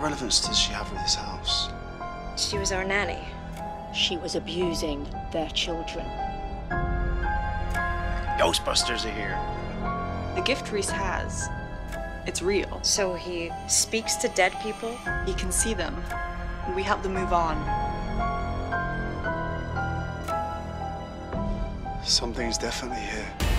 What relevance does she have with this house? She was our nanny. She was abusing their children. Ghostbusters are here. The gift Reese has, it's real. So he speaks to dead people? He can see them, and we help them move on. Something's definitely here.